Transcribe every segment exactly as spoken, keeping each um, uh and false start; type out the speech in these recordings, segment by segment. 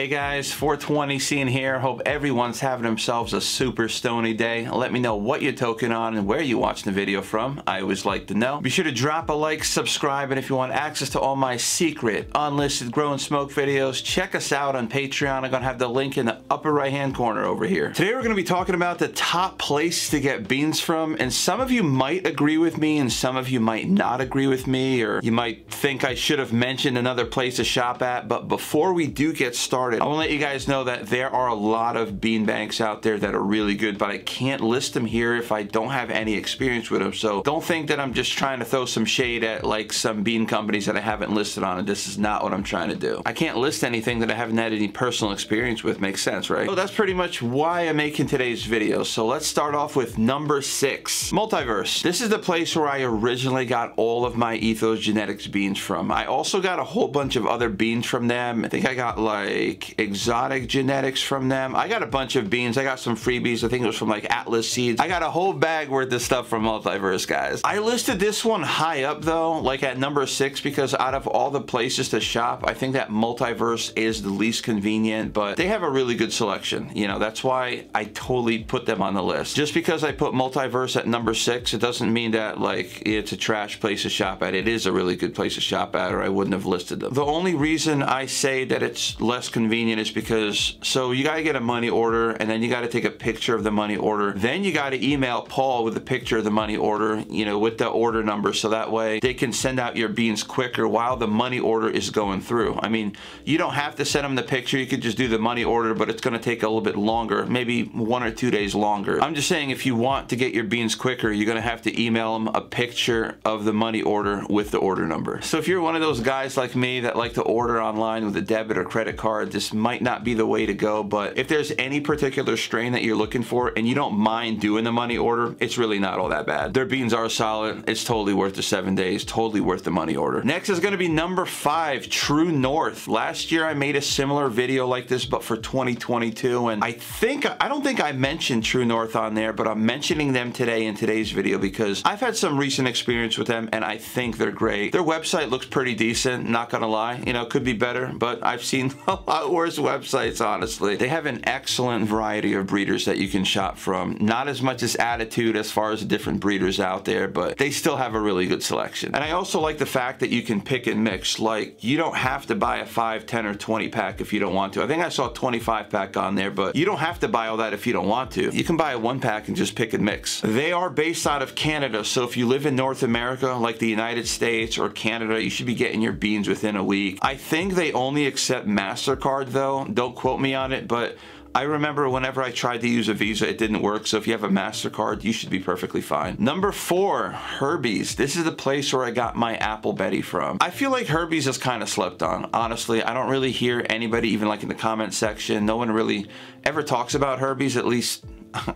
Hey guys, four twenty Seeing here. Hope everyone's having themselves a super stony day. Let me know what you're token on and where you're watching the video from. I always like to know. Be sure to drop a like, subscribe, and if you want access to all my secret, unlisted grow and smoke videos, check us out on Patreon. I'm gonna have the link in the upper right hand corner over here. Today we're gonna be talking about the top place to get beans from, and some of you might agree with me and some of you might not agree with me, or you might think I should have mentioned another place to shop at. But before we do get started, I want to let you guys know that there are a lot of bean banks out there that are really good, but I can't list them here if I don't have any experience with them. So don't think that I'm just trying to throw some shade at like some bean companies that I haven't listed on, and this is not what I'm trying to do. I can't list anything that I haven't had any personal experience with. Makes sense, right? So that's pretty much why I'm making today's video. So let's start off with number six, Multiverse. This is the place where I originally got all of my Ethos Genetics beans from. I also got a whole bunch of other beans from them. I think I got like Exotic Genetics from them. I got a bunch of beans. I got some freebies. I think it was from like Atlas Seeds. I got a whole bag worth of stuff from Multiverse, guys. I listed this one high up though, like at number six, because out of all the places to shop, I think that Multiverse is the least convenient, but they have a really good selection. You know, that's why I totally put them on the list. Just because I put Multiverse at number six, it doesn't mean that like it's a trash place to shop at. It is a really good place to shop at, or I wouldn't have listed them. The only reason I say that it's less convenient convenient is because, so you gotta get a money order, and then you gotta take a picture of the money order, then you gotta email Paul with a picture of the money order, you know, with the order number, so that way they can send out your beans quicker while the money order is going through. I mean, you don't have to send them the picture, you could just do the money order, but it's gonna take a little bit longer, maybe one or two days longer. I'm just saying, if you want to get your beans quicker, you're gonna have to email them a picture of the money order with the order number. So if you're one of those guys like me that like to order online with a debit or credit card, this might not be the way to go. But if there's any particular strain that you're looking for and you don't mind doing the money order, it's really not all that bad. Their beans are solid. It's totally worth the seven days, totally worth the money order. Next is gonna be number five, True North. Last year I made a similar video like this, but for twenty twenty-two, and I think, I don't think I mentioned True North on there, but I'm mentioning them today in today's video because I've had some recent experience with them and I think they're great. Their website looks pretty decent, not gonna lie. You know, could be better, but I've seen a lot worse websites, honestly. They have an excellent variety of breeders that you can shop from. Not as much as Attitude as far as the different breeders out there, but they still have a really good selection. And I also like the fact that you can pick and mix. Like, you don't have to buy a five, ten, or twenty pack if you don't want to. I think I saw a twenty-five pack on there, but you don't have to buy all that if you don't want to. You can buy a one pack and just pick and mix. They are based out of Canada, so if you live in North America, like the United States or Canada, you should be getting your beans within a week. I think they only accept MasterCard though, don't quote me on it, but I remember whenever I tried to use a Visa, it didn't work. So if you have a MasterCard, you should be perfectly fine. Number four, Herbie's. This is the place where I got my Apple Betty from. I feel like Herbie's is kind of slept on. Honestly, I don't really hear anybody, even like in the comment section, no one really ever talks about Herbie's, at least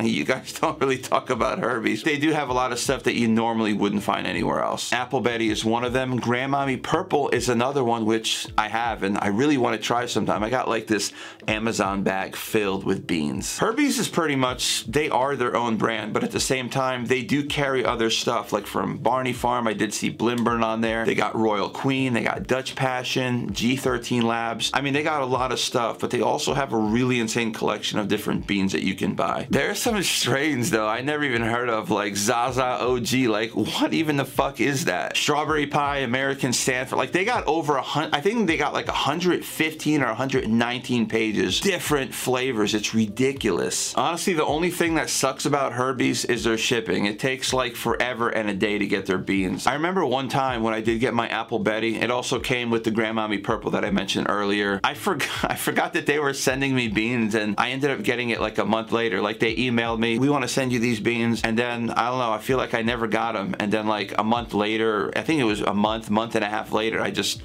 you guys don't really talk about Herbie's. They do have a lot of stuff that you normally wouldn't find anywhere else. Apple Betty is one of them. Grandmommy Purple is another one, which I have and I really want to try sometime. I got like this Amazon bag filled with beans. Herbie's is pretty much, they are their own brand, but at the same time, they do carry other stuff, like from Barney Farm. I did see Blimburn on there. They got Royal Queen, they got Dutch Passion, G thirteen Labs. I mean, they got a lot of stuff, but they also have a really insane collection of different beans that you can buy. They're There are some strains though I never even heard of, like Zaza O G. Like, what even the fuck is that? Strawberry Pie, American Stanford. Like, they got over a hundred, I think they got like one hundred fifteen or one hundred nineteen pages, different flavors. It's ridiculous. Honestly, the only thing that sucks about Herbie's is their shipping. It takes like forever and a day to get their beans. I remember one time when I did get my Apple Betty, it also came with the Grandmommy Purple that I mentioned earlier. I forgot, I forgot that they were sending me beans, and I ended up getting it like a month later. Like, they emailed me, we want to send you these beans, and then I don't know, I feel like I never got them, and then like a month later, I think it was a month month and a half later, I just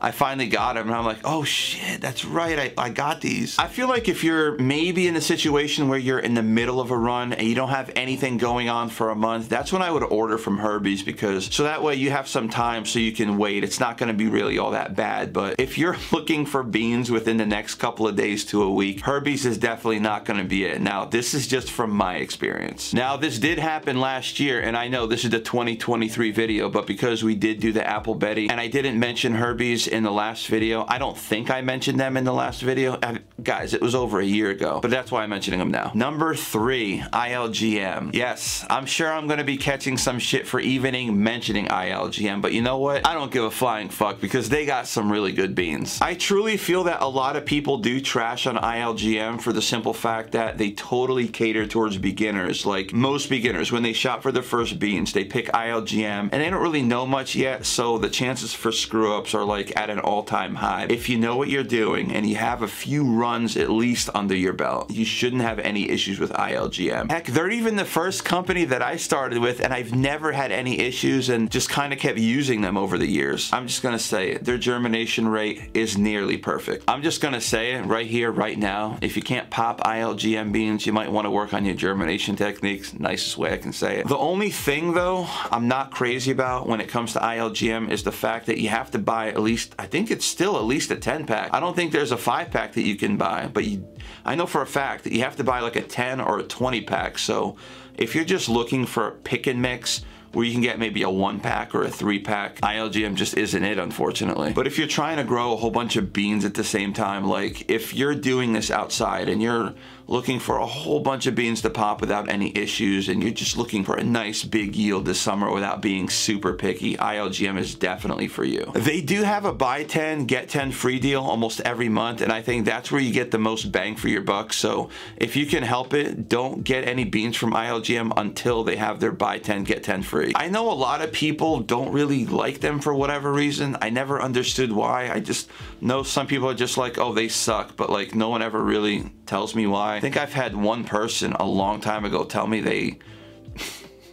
I finally got them, and I'm like, oh shit, that's right, I, I got these. I feel like if you're maybe in a situation where you're in the middle of a run and you don't have anything going on for a month, that's when I would order from Herbie's, because so that way you have some time so you can wait. It's not gonna be really all that bad, but if you're looking for beans within the next couple of days to a week, Herbie's is definitely not gonna be it. Now, this is just from my experience. Now, this did happen last year, and I know this is the twenty twenty-three video, but because we did do the Apple Betty and I didn't mention Herbie's, in the last video. I don't think I mentioned them in the last video. I, guys, it was over a year ago, but that's why I'm mentioning them now. Number three, I L G M. Yes, I'm sure I'm gonna be catching some shit for evening mentioning I L G M, but you know what? I don't give a flying fuck because they got some really good beans. I truly feel that a lot of people do trash on I L G M for the simple fact that they totally cater towards beginners. Like most beginners, when they shop for their first beans, they pick I L G M and they don't really know much yet, so the chances for screw-ups are like at an all-time high. If you know what you're doing and you have a few runs at least under your belt, you shouldn't have any issues with I L G M. Heck, they're even the first company that I started with and I've never had any issues and just kind of kept using them over the years. I'm just gonna say it, their germination rate is nearly perfect. I'm just gonna say it right here, right now. If you can't pop I L G M beans, you might wanna work on your germination techniques. Nicest way I can say it. The only thing though I'm not crazy about when it comes to I L G M is the fact that you have to buy at least, I think it's still at least a ten pack. I don't think there's a five pack that you can buy, but you, I know for a fact that you have to buy like a ten or a twenty pack. So if you're just looking for a pick and mix, where you can get maybe a one pack or a three pack, I L G M just isn't it, unfortunately. But if you're trying to grow a whole bunch of beans at the same time, like if you're doing this outside and you're looking for a whole bunch of beans to pop without any issues, and you're just looking for a nice big yield this summer without being super picky, I L G M is definitely for you. They do have a buy ten, get ten free deal almost every month, and I think that's where you get the most bang for your buck. So if you can help it, don't get any beans from I L G M until they have their buy ten, get ten free. I know a lot of people don't really like them for whatever reason. I never understood why. I just know some people are just like, oh, they suck, but like no one ever really tells me why. I think I've had one person a long time ago tell me they,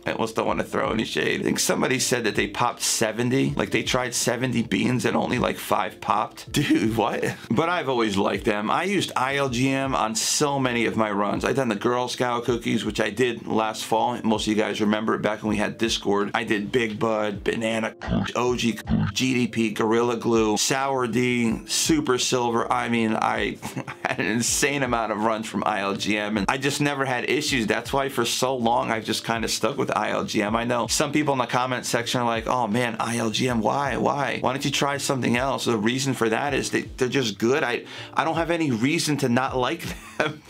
I almost don't want to throw any shade. I think somebody said that they popped seventy. Like they tried seventy beans and only like five popped. Dude, what? But I've always liked them. I used I L G M on so many of my runs. I've done the Girl Scout cookies, which I did last fall. Most of you guys remember it back when we had Discord. I did Big Bud, Banana, O G, G D P, Gorilla Glue, Sour D, Super Silver. I mean, I had an insane amount of runs from I L G M and I just never had issues. That's why for so long I've just kind of stuck with I L G M. I know some people in the comment section are like, oh man, I L G M, why, why? Why don't you try something else? The reason for that is they, they're just good. I, I don't have any reason to not like them.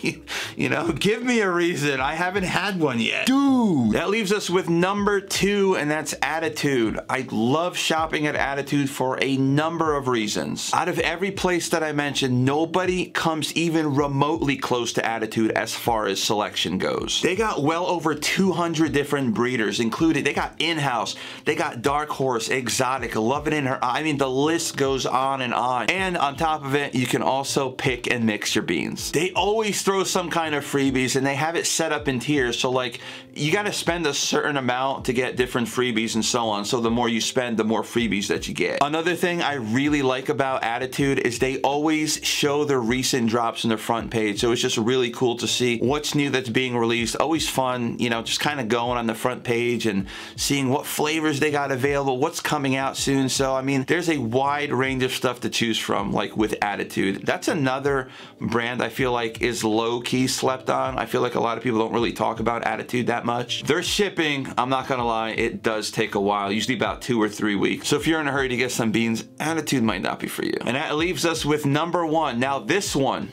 You know, give me a reason. I haven't had one yet. Dude, that leaves us with number two, and that's Attitude. I love shopping at Attitude for a number of reasons. Out of every place that I mentioned, nobody comes even remotely close to Attitude as far as selection goes. They got well over two hundred different breeders included. They got In-House, they got Dark Horse, Exotic, Love It In Her Eye. I mean, the list goes on and on. And on top of it, you can also pick and mix your beans. They always throw some kind of freebies and they have it set up in tiers. So like, you got to spend a certain amount to get different freebies and so on. So the more you spend, the more freebies that you get. Another thing I really like about Attitude is they always show their recent drops in their front page. So it's just really cool to see what's new that's being released. Always fun, you know, just kind of going on the front page and seeing what flavors they got available, what's coming out soon. So I mean, there's a wide range of stuff to choose from, like with Attitude. That's another brand I feel like is low-key slept on. I feel like a lot of people don't really talk about Attitude that much. Their shipping, I'm not gonna lie, it does take a while, usually about two or three weeks. So if you're in a hurry to get some beans, Attitude might not be for you. And that leaves us with number one. Now this one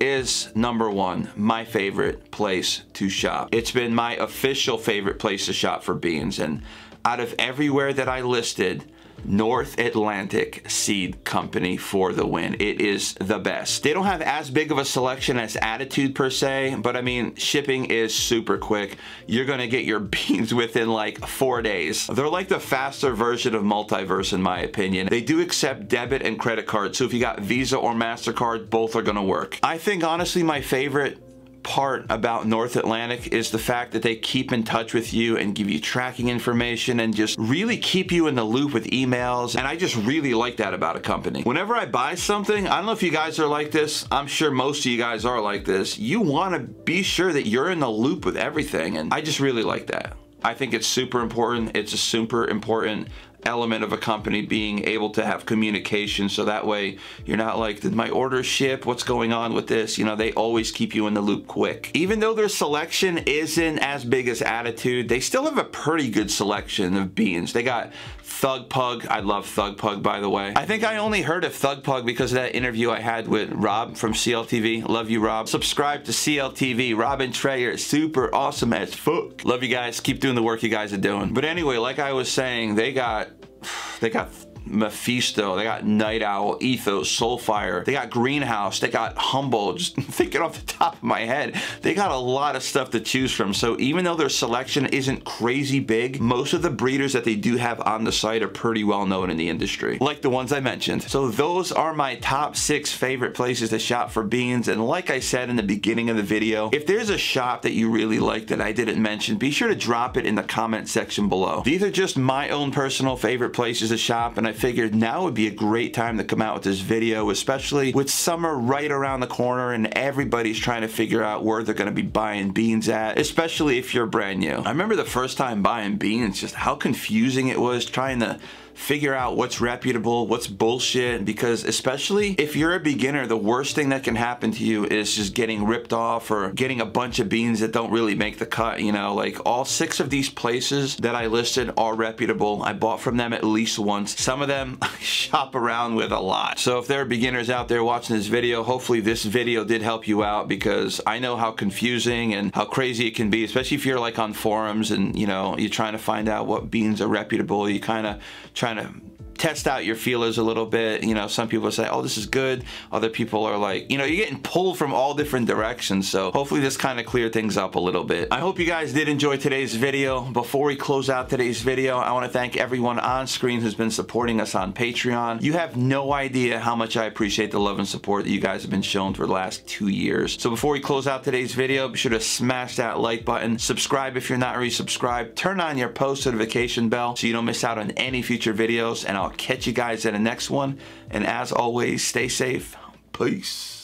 is number one, my favorite place to shop. It's been my official favorite place to shop for beans, and out of everywhere that I listed, North Atlantic Seed Company for the win. It is the best. They don't have as big of a selection as Attitude per se, but I mean, shipping is super quick. You're gonna get your beans within like four days. They're like the faster version of Multiverse in my opinion. They do accept debit and credit cards, so if you got Visa or MasterCard, both are gonna work. I think honestly my favorite part about North Atlantic is the fact that they keep in touch with you and give you tracking information and just really keep you in the loop with emails. And I just really like that about a company. Whenever I buy something, I don't know if you guys are like this, I'm sure most of you guys are like this, you want to be sure that you're in the loop with everything, and I just really like that. I think it's super important. It's a super important element of a company being able to have communication, so that way you're not like, did my order ship? What's going on with this? You know, they always keep you in the loop quick. Even though their selection isn't as big as Attitude, they still have a pretty good selection of beans. They got Thug Pug. I love Thug Pug, by the way. I think I only heard of Thug Pug because of that interview I had with Rob from C L T V. Love you, Rob. Subscribe to C L T V. Rob and Trey are super awesome as fuck. Love you guys. Keep doing the work you guys are doing. But anyway, like I was saying, they got they got Mephisto, they got Night Owl, Ethos, Soulfire, they got Greenhouse, they got Humboldt. Just thinking off the top of my head, they got a lot of stuff to choose from. So even though their selection isn't crazy big, most of the breeders that they do have on the site are pretty well known in the industry, like the ones I mentioned. So those are my top six favorite places to shop for beans. And like I said in the beginning of the video, if there's a shop that you really like that I didn't mention, be sure to drop it in the comment section below. These are just my own personal favorite places to shop, and I I figured now would be a great time to come out with this video, especially with summer right around the corner and everybody's trying to figure out where they're going to be buying beans at, especially if you're brand new. I remember the first time buying beans, just how confusing it was trying to figure out what's reputable, what's bullshit, because especially if you're a beginner, the worst thing that can happen to you is just getting ripped off or getting a bunch of beans that don't really make the cut, you know? Like, all six of these places that I listed are reputable. I bought from them at least once. Some of them I shop around with a lot. So if there are beginners out there watching this video, hopefully this video did help you out, because I know how confusing and how crazy it can be, especially if you're like on forums and, you know, you're trying to find out what beans are reputable. You kind of trying to test out your feelers a little bit. You know, some people say, oh, this is good. Other people are like, you know, you're getting pulled from all different directions. So hopefully this kind of cleared things up a little bit. I hope you guys did enjoy today's video. Before we close out today's video, I want to thank everyone on screen who's been supporting us on Patreon. You have no idea how much I appreciate the love and support that you guys have been shown for the last two years. So before we close out today's video, be sure to smash that like button, subscribe if you're not already subscribed, turn on your post notification bell so you don't miss out on any future videos, and I'll catch you guys in the next one. And as always, stay safe. Peace.